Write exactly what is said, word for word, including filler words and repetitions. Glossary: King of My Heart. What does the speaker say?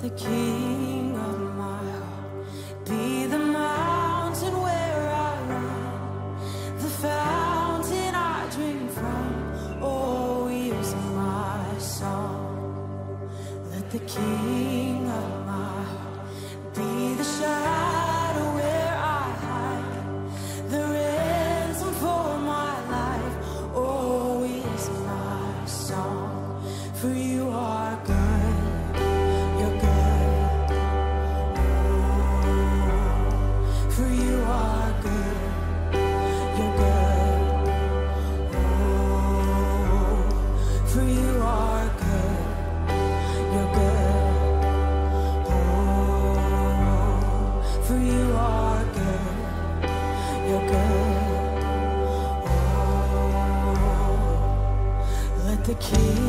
the King of my heart, be the mountain where I run, the fountain I drink from. Oh, here's my song. Let the King of my heart be the shadow where I hide, the ransom for my life. Oh, here's my song, for you are good. The King.